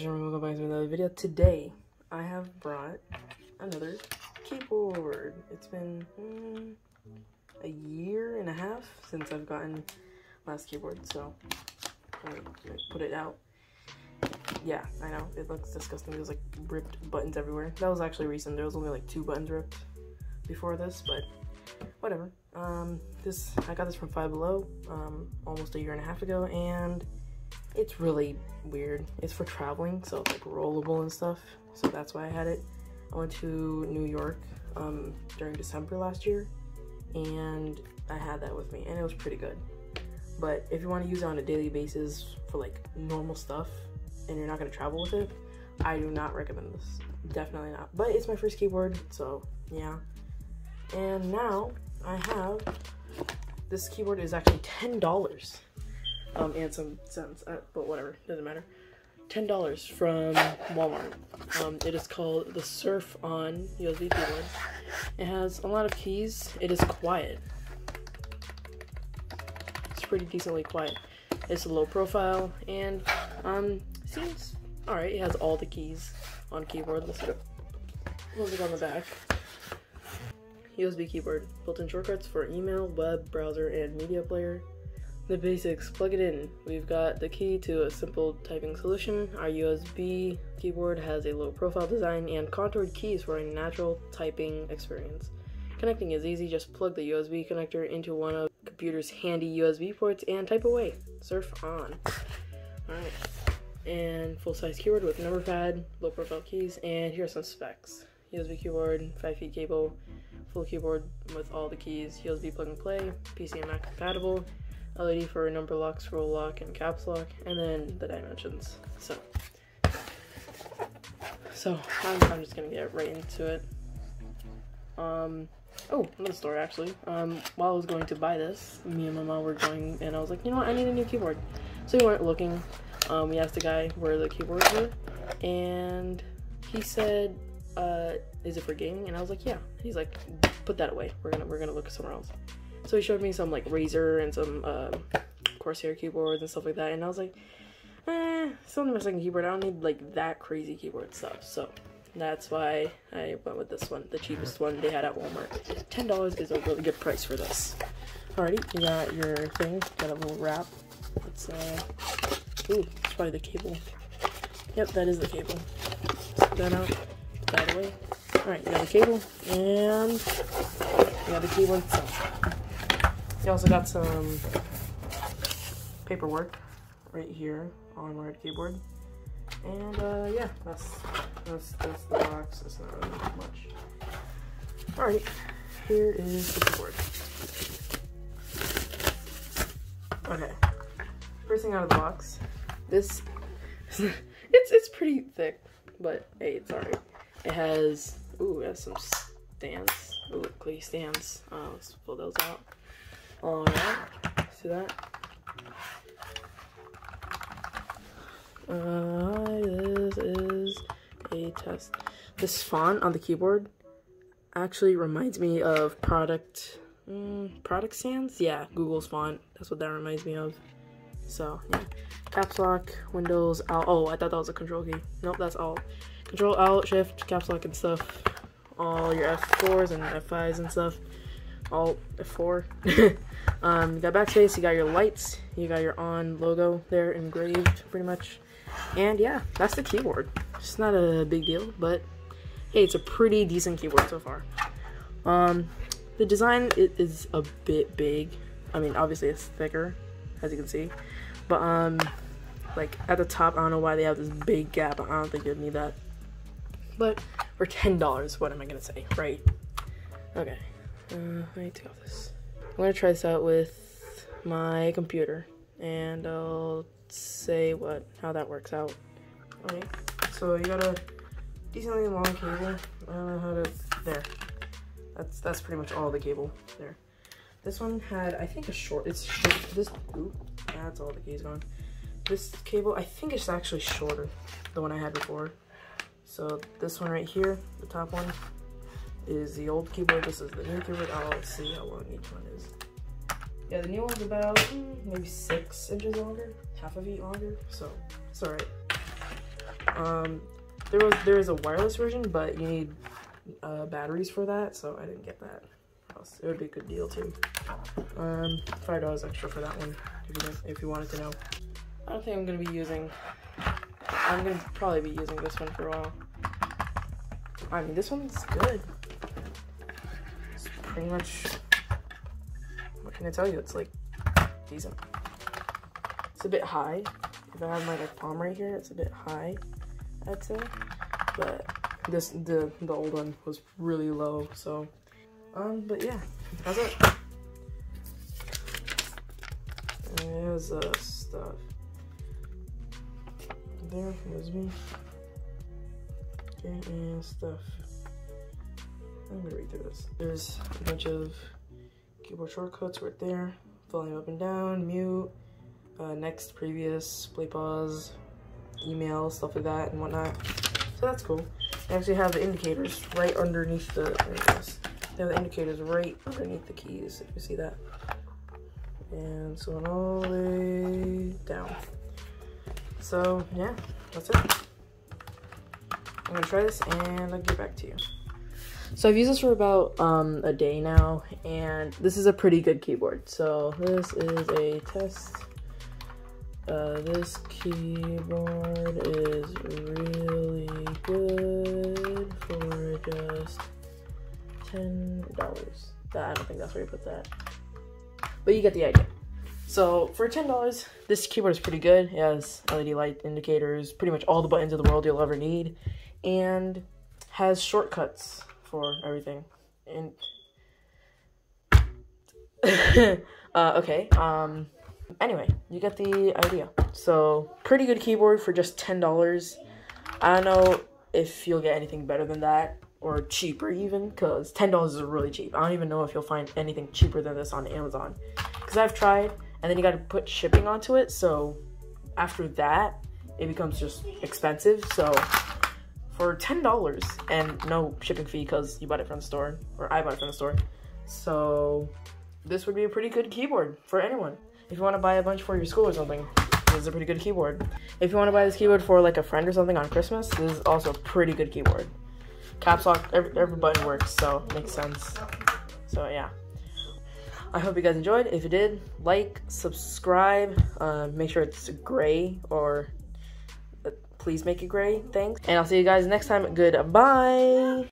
is Jeremy. Welcome back to another video. Today, I have brought another keyboard. It's been a year and a half since I've gotten last keyboard, so I'm gonna put it out. Yeah, I know, it looks disgusting. There's like ripped buttons everywhere. That was actually recent. There was only like 2 buttons ripped before this, but whatever. I got this from Five Below almost a year and a half ago, and it's really weird. It's for traveling, so it's like rollable and stuff, so that's why I had it. I went to New York during December last year, and I had that with me, and it was pretty good. But if you want to use it on a daily basis for like normal stuff and you're not going to travel with it, I do not recommend this. Definitely not. But it's my first keyboard, so yeah. And now I have this keyboard is actually $10 and some cents, but whatever, doesn't matter. $10 from Walmart. It is called the Surf On USB keyboard. It has a lot of keys. It is quiet. It's pretty decently quiet. It's a low profile and seems alright. It has all the keys on keyboard. Let's go. Let's look on the back. USB keyboard. Built-in shortcuts for email, web, browser, and media player. The basics. Plug it in. We've got the key to a simple typing solution. Our USB keyboard has a low profile design and contoured keys for a natural typing experience. Connecting is easy. Just plug the USB connector into one of the computer's handy USB ports and type away. Surf on. Alright. And full-size keyboard with number pad, low profile keys, and here are some specs. USB keyboard, 5-feet cable, full keyboard with all the keys, USB plug and play, PC and Mac compatible, LED for number lock, scroll lock, and caps lock, and then the dimensions. So I'm just gonna get right into it. Oh, another story actually. While I was going to buy this, me and my mom were going, and I was like, you know what, I need a new keyboard. So we weren't looking. We asked the guy where the keyboards were, and he said, is it for gaming? And I was like, yeah. He's like, put that away. We're gonna look somewhere else. So he showed me some like Razer and some Corsair keyboards and stuff like that, and I was like, it's only my second keyboard. I don't need like that crazy keyboard stuff. So that's why I went with this one, the cheapest one they had at Walmart. $10 is a really good price for this. Alrighty, you got your thing, got a little wrap. It's ooh, it's probably the cable. Yep, that is the cable. Put that out. By the way, alright, you got the cable, and you got the keyboard itself. You also got some paperwork right here on my keyboard, and yeah, that's the box. It's not really much. Alright, here is the keyboard. Okay, first thing out of the box, this it's pretty thick, but hey, it's alright. It has, ooh, it has some stands, ooh, clay stands. Let's pull those out. Alright, see that? This is a test. This font on the keyboard actually reminds me of Product Sans? Yeah, Google's font, that's what that reminds me of. So, yeah. Caps lock, Windows, Alt. Oh, I thought that was a control key. Nope, that's Alt. Control, Alt, Shift, Caps Lock, and stuff. All your F4s and F5s and stuff. Alt, F4. You got backspace, you got your lights, you got your on logo there engraved, pretty much. And yeah, that's the keyboard. It's not a big deal, but hey, it's a pretty decent keyboard so far. The design is a bit big. I mean, obviously it's thicker, as you can see. But like at the top, I don't know why they have this big gap. I don't think you'd need that. But for $10, what am I gonna say, right? Okay, I need to take off this. I'm gonna try this out with my computer, and I'll say how that works out. Alright, so you got a decently long cable. I don't know how to. There. That's pretty much all the cable there. This one had, I think, a short. Ooh, that's all the keys gone. This cable, I think it's actually shorter than the one I had before. So this one right here, the top one, is the old keyboard. This is the new keyboard. I'll see how long each one is. Yeah, the new one's about maybe 6 inches longer, half a feet longer, so it's alright. There is a wireless version, but you need batteries for that, so I didn't get that. It would be a good deal too. $5 extra for that one, if you wanted to know. I don't think I'm gonna probably be using this one for a while. I mean, this one's good. It's pretty much, what can I tell you? It's like decent. It's a bit high. If I have my like palm right here, it's a bit high, I'd say. But this the old one was really low, so. But yeah, that's it. There's stuff. There's me. Okay, and stuff. I'm gonna read through this. There's a bunch of keyboard shortcuts right there. Volume up and down, mute, next, previous, play pause, email, stuff like that and whatnot. So that's cool. They actually have the indicators right underneath the. They have the indicators right underneath the keys, if you see that. And so on all the way down. So yeah, that's it. I'm gonna try this and I'll get back to you. So I've used this for about a day now, and this is a pretty good keyboard. So this is a test. This keyboard is really good for just $10. I don't think that's where you put that, but you get the idea. So for $10, this keyboard is pretty good. It has LED light indicators, pretty much all the buttons in the world you'll ever need, and has shortcuts for everything. And okay. Anyway, you get the idea. So pretty good keyboard for just $10. I don't know if you'll get anything better than that. Or cheaper even, because $10 is really cheap. I don't even know if you'll find anything cheaper than this on Amazon, because I've tried, and then you got to put shipping onto it, so after that it becomes just expensive. So for $10 and no shipping fee, because you bought it from the store, or I bought it from the store, so this would be a pretty good keyboard for anyone. If you want to buy a bunch for your school or something, this is a pretty good keyboard. If you want to buy this keyboard for like a friend or something on Christmas, this is also a pretty good keyboard. Caps lock, every button works, so it makes sense. So yeah, I hope you guys enjoyed. If you did, like, subscribe, make sure it's gray, or please make it gray. Thanks, and I'll see you guys next time. Goodbye.